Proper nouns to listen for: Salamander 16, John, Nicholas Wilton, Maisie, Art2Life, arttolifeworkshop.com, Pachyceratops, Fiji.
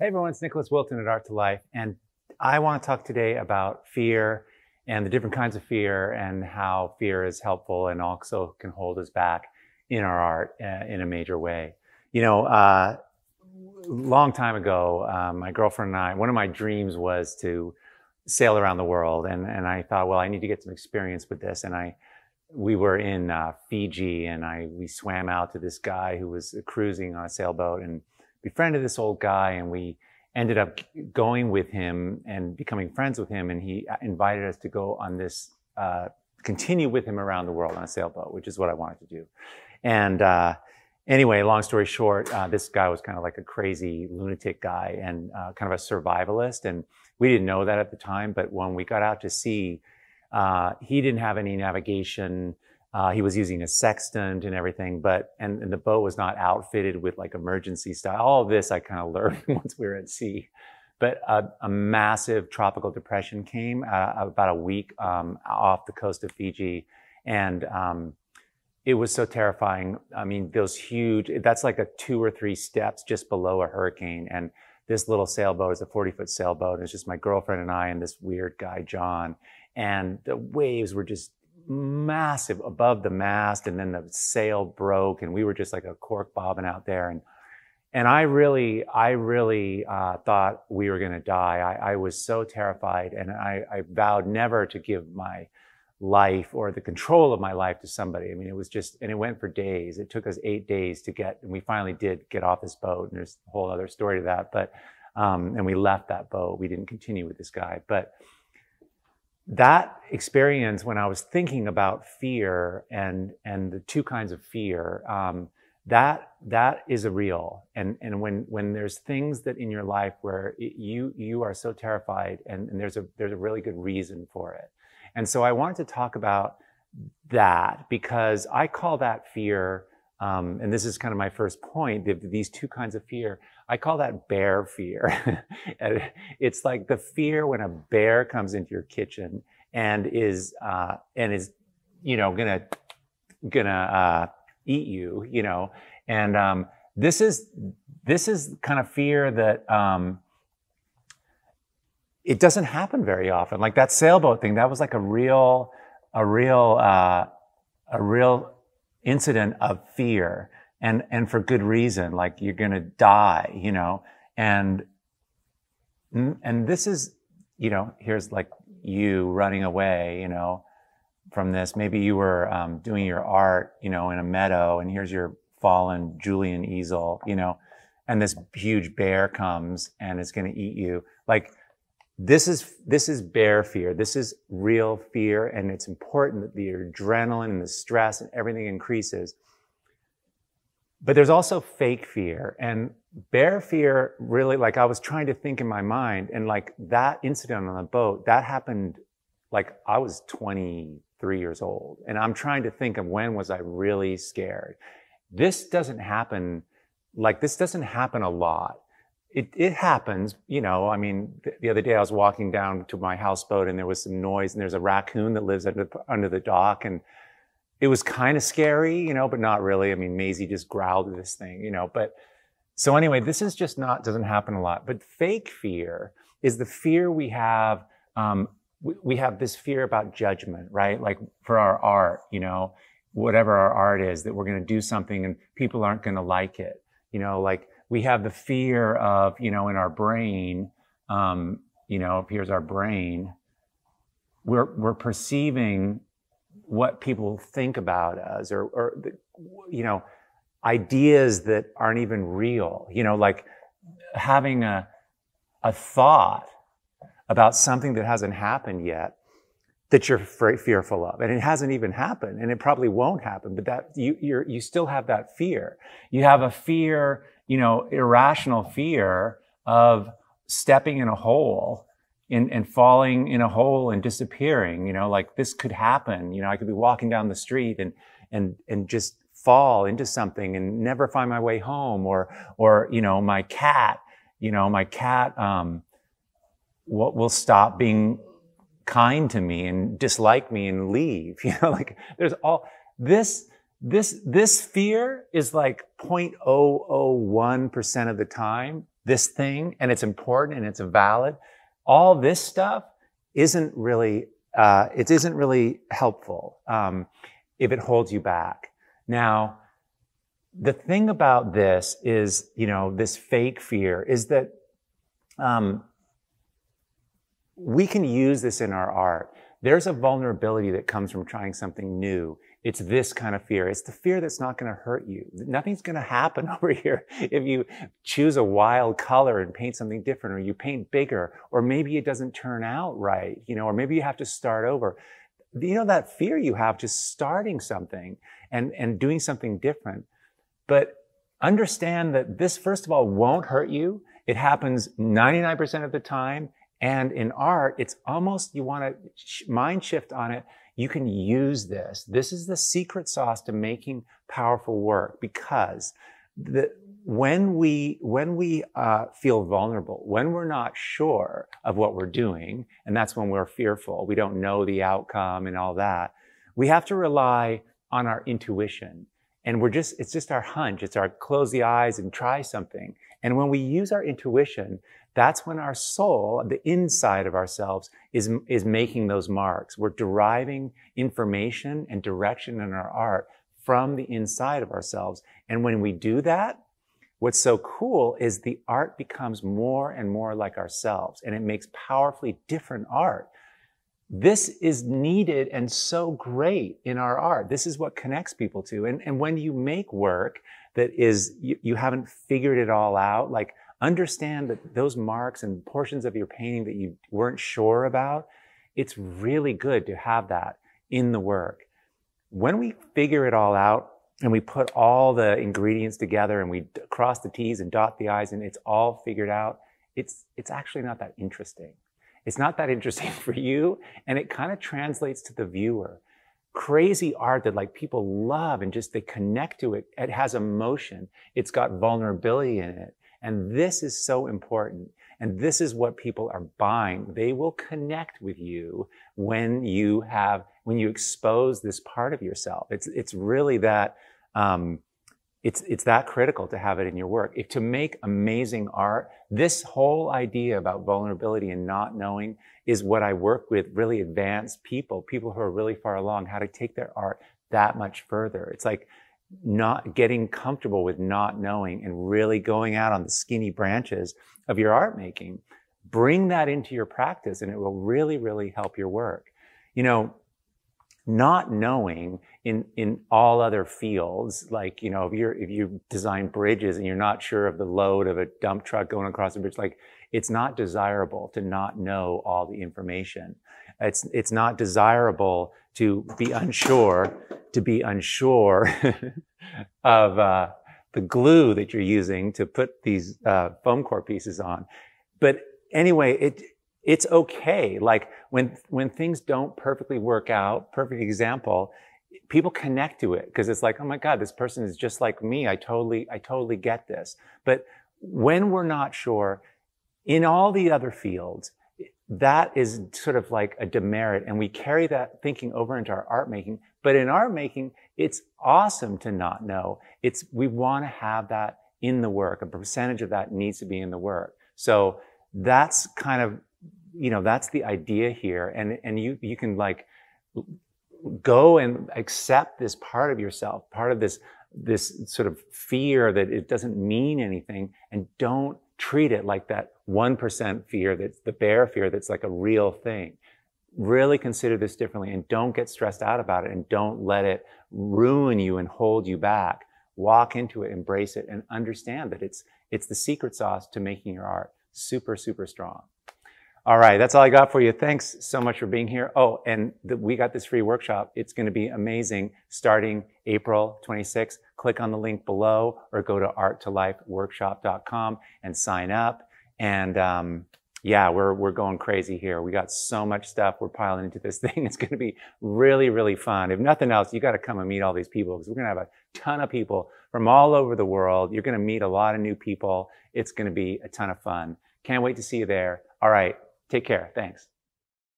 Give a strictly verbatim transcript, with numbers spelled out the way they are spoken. Hey everyone, it's Nicholas Wilton at Art to Life, and I want to talk today about fear and the different kinds of fear and how fear is helpful and also can hold us back in our art uh, in a major way. You know, uh, long time ago, uh, my girlfriend and I, one of my dreams was to sail around the world, and, and I thought, well, I need to get some experience with this, and I we were in uh, Fiji, and I we swam out to this guy who was cruising on a sailboat, and befriended this old guy, and we ended up going with him and becoming friends with him, and he invited us to go on this, uh, continue with him around the world on a sailboat, which is what I wanted to do. And uh, anyway, long story short, uh, this guy was kind of like a crazy lunatic guy and uh, kind of a survivalist, and we didn't know that at the time, but when we got out to sea, uh, he didn't have any navigation. Uh, he was using a sextant and everything, but, and, and the boat was not outfitted with like emergency style. All of this I kind of learned once we were at sea. But uh, a massive tropical depression came uh, about a week um, off the coast of Fiji. And um, it was so terrifying. I mean, those huge, that's like a two or three steps just below a hurricane. And this little sailboat is a forty foot sailboat. It's just my girlfriend and I and this weird guy, John. And the waves were just massive above the mast, and then the sail broke, and we were just like a cork bobbing out there, and and I really, I really uh, thought we were going to die. I, I was so terrified, and I, I vowed never to give my life or the control of my life to somebody. I mean, it was just, and it went for days. It took us eight days to get, and we finally did get off this boat, and there's a whole other story to that. But um, and we left that boat. We didn't continue with this guy, but. That experience, when I was thinking about fear and and the two kinds of fear, um, that that is a real. And and when when there's things that in your life where it, you you are so terrified, and, and there's a there's a really good reason for it. And so I wanted to talk about that because I call that fear. Um, and this is kind of my first point, these two kinds of fear. I call that bear fear. It's like the fear when a bear comes into your kitchen and is, uh, and is, you know, gonna, gonna, uh, eat you, you know? And, um, this is, this is kind of fear that, um, it doesn't happen very often. Like that sailboat thing, that was like a real, a real, uh, a real, incident of fear, and and for good reason, like you're gonna die, you know, and and this is, you know, here's like you running away, you know, from this. Maybe you were um, doing your art, you know, in a meadow, and here's your fallen Julian easel, you know, and this huge bear comes and it's gonna eat you. Like this is this is bear fear. This is real fear, and it's important that the adrenaline and the stress and everything increases. But there's also fake fear, and bear fear really, like I was trying to think in my mind, and like that incident on the boat, that happened like I was twenty-three years old, and I'm trying to think of when was I really scared. This doesn't happen, like this doesn't happen a lot. It, it happens, you know, I mean, the, the other day I was walking down to my houseboat and there was some noise, and there's a raccoon that lives under, under the dock, and it was kind of scary, you know, but not really. I mean, Maisie just growled at this thing, you know, but so anyway, this is just not, doesn't happen a lot. But fake fear is the fear we have, um, we, we have this fear about judgment, right? Like for our art, you know, whatever our art is, that we're going to do something and people aren't going to like it, you know, like. We have the fear of, you know, in our brain, um, you know, here's our brain, we're, we're perceiving what people think about us, or, or, you know, ideas that aren't even real, you know, like having a, a thought about something that hasn't happened yet that you're fearful of, and it hasn't even happened, and it probably won't happen, but that you, you're, you still have that fear. You have a fear, you know, irrational fear of stepping in a hole and, and falling in a hole and disappearing, you know, like this could happen, you know, I could be walking down the street and, and, and just fall into something and never find my way home, or, or, you know, my cat, you know, my cat, um, what will stop being kind to me and dislike me and leave, you know, like there's all this, this, this fear is like zero point zero zero one percent of the time this thing and it's important and it's valid, all this stuff isn't really, uh, it isn't really helpful um, if it holds you back. Now, the thing about this is, you know, this fake fear is that um, we can use this in our art. There's a vulnerability that comes from trying something new. It's this kind of fear. It's the fear that's not going to hurt you. Nothing's going to happen over here if you choose a wild color and paint something different, or you paint bigger, or maybe it doesn't turn out right, you know, or maybe you have to start over. You know, that fear you have just starting something and, and doing something different. But understand that this, first of all, won't hurt you. It happens ninety-nine percent of the time. And in art, it's almost, you want to mind shift on it. You can use this. This is the secret sauce to making powerful work, because the, when we, when we uh, feel vulnerable, when we're not sure of what we're doing, and that's when we're fearful, we don't know the outcome and all that, we have to rely on our intuition. And we're just, it's just our hunch. It's our close the eyes and try something. And when we use our intuition, that's when our soul, the inside of ourselves, is, is making those marks. We're deriving information and direction in our art from the inside of ourselves. And when we do that, what's so cool is the art becomes more and more like ourselves, and it makes powerfully different art. This is needed and so great in our art. This is what connects people to. And, and when you make work that is, you, you haven't figured it all out, like, understand that those marks and portions of your painting that you weren't sure about, it's really good to have that in the work. When we figure it all out and we put all the ingredients together and we cross the T's and dot the I's and it's all figured out, it's, it's actually not that interesting. It's not that interesting for you, and it kind of translates to the viewer. Crazy art that like people love and just they connect to it. It has emotion. It's got vulnerability in it. And this is so important. And this is what people are buying. They will connect with you when you have, when you expose this part of yourself. It's, it's really that, um, it's, it's that critical to have it in your work. If, to make amazing art, this whole idea about vulnerability and not knowing is what I work with really advanced people, people who are really far along, how to take their art that much further. It's like, not getting comfortable with not knowing and really going out on the skinny branches of your art making. Bring that into your practice and it will really, really help your work. You know, not knowing in, in all other fields, like, you know, if you're, if you design bridges and you're not sure of the load of a dump truck going across the bridge, like, it's not desirable to not know all the information. It's, it's not desirable to be unsure, to be unsure of uh, the glue that you're using to put these uh, foam core pieces on. But anyway, it, it's okay. Like when, when things don't perfectly work out, perfect example, people connect to it because it's like, oh my God, this person is just like me. I totally, I totally get this. But when we're not sure, in all the other fields, that is sort of like a demerit, and we carry that thinking over into our art making. But in art making, it's awesome to not know. It's, we want to have that in the work. A percentage of that needs to be in the work. So that's kind of, you know, that's the idea here. And, and you, you can like go and accept this part of yourself, part of this, this sort of fear that it doesn't mean anything, and don't treat it like that one percent fear, that's the bare fear, that's like a real thing. Really consider this differently and don't get stressed out about it and don't let it ruin you and hold you back. Walk into it, embrace it, and understand that it's, it's the secret sauce to making your art super, super strong. All right, that's all I got for you. Thanks so much for being here. Oh, and the, we got this free workshop. It's going to be amazing starting April twenty-sixth. Click on the link below or go to art to life workshop dot com and sign up. And um, yeah, we're, we're going crazy here. We got so much stuff we're piling into this thing. It's going to be really, really fun. If nothing else, you got to come and meet all these people, because we're going to have a ton of people from all over the world. You're going to meet a lot of new people. It's going to be a ton of fun. Can't wait to see you there. All right. Take care. Thanks.